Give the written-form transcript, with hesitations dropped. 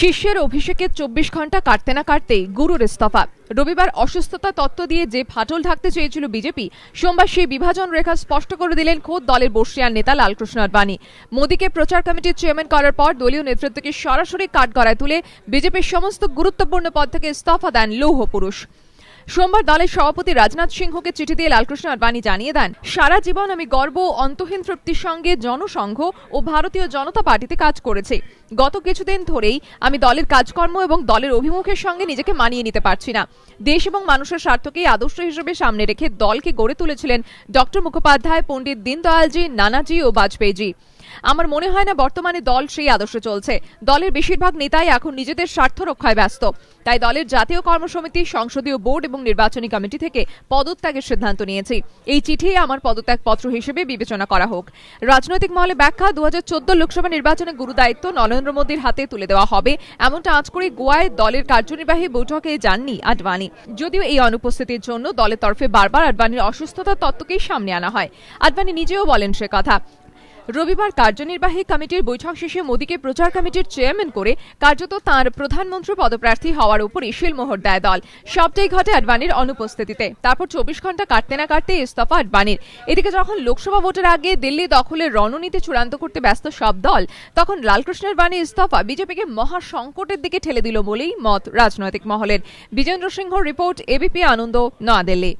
শিষ্যের অভিষেকে ২৪ ঘন্টা কাটতে না কাটতেই গুরুর ইস্তফা। রবিবার অসুস্থতা তত্ত্ব দিয়ে যে ফাটল ঢাকতে চেয়েছিল বিজেপি, সোমবার সেই বিভাজন রেখা স্পষ্ট করে দিলেন খোদ দলের বর্ষীয়ান নেতা লালকৃষ্ণ আদবানি। মোদিকে প্রচার কমিটির চেয়ারম্যান করার পর দলীয় নেতৃত্বকে সরাসরি কাঠগড়ায় তুলে বিজেপির সমস্ত গুরুত্বপূর্ণ পদ থেকে ইস্তফা দেন লৌহ পুরুষ। সোমবার দলের সভাপতি রাজনাথ সিংহকে চিঠি দিয়ে লালকৃষ্ণ আদবানি জানিয়ে দেন, সারা জীবন আমি গর্ব ও অন্তহীন তৃপ্তির সঙ্গে জনসংঘ ও ভারতীয় জনতা পার্টিতে কাজ করেছি। গত কিছুদিন ধরেই আমি দলের কাজকর্ম এবং দলের অভিমুখের সঙ্গে নিজেকে মানিয়ে নিতে পারছি না। দেশ এবং মানুষের স্বার্থকেই আদর্শ হিসেবে সামনে রেখে দলকে গড়ে তুলেছিলেন ডক্টর মুখোপাধ্যায়, পণ্ডিত দীনদয়ালজি, নানাজি ও বাজপেয়ীজি। আমার মনে হয় না বর্তমানে দল সেই আদর্শে চলছে। দলের বেশিরভাগ নেতাই এখন নিজেদের স্বার্থ রক্ষায় ব্যস্ত। তাই দলের জাতীয় কর্মসমিতি, সংসদীয় বোর্ড এবং নির্বাচনী কমিটি থেকে পদত্যাগের সিদ্ধান্ত নিয়েছি। এই চিঠি আমার পদত্যাগ পত্র হিসেবে বিবেচনা করা হোক। রাজনৈতিক মহলে ব্যাখ্যা, ২০১৪ লোকসভা নির্বাচনে গুরুদায়িত্ব নরেন্দ্র মোদীর হাতে তুলে দেওয়া হবে, এমনটা আজ করে গোয়ায় দলের কার্যনির্বাহী বৈঠকে যাননি আদবানি। যদিও এই অনুপস্থিতির জন্য দলের তরফে বারবার আদবানির অসুস্থতার তত্ত্বকেই সামনে আনা হয়। আদবানি নিজেও বলেন সে কথা। রবিবার কার্যনির্বাহী কমিটির বৈঠক শেষে মোদিকে প্রচার কমিটির চেয়ারম্যান করে কার্যত তাঁর প্রধানমন্ত্রী পদপ্রার্থী হওয়ার উপরই শিলমোহর দেয় দল। সবটাই ঘটে আদবানির অনুপস্থিতিতে। তারপর ২৪ ঘন্টা কাটতে না কাটতে ইস্তফা আদবানির। এদিকে যখন লোকসভা ভোটের আগে দিল্লি দখলের রণনীতি চূড়ান্ত করতে ব্যস্ত সব দল, তখন লালকৃষ্ণ আদবানির ইস্তফা বিজেপিকে মহা সংকটের দিকে ঠেলে দিল বলেই মত রাজনৈতিক মহলের। Bijendra Singh, report, ABP Ananda, New Delhi.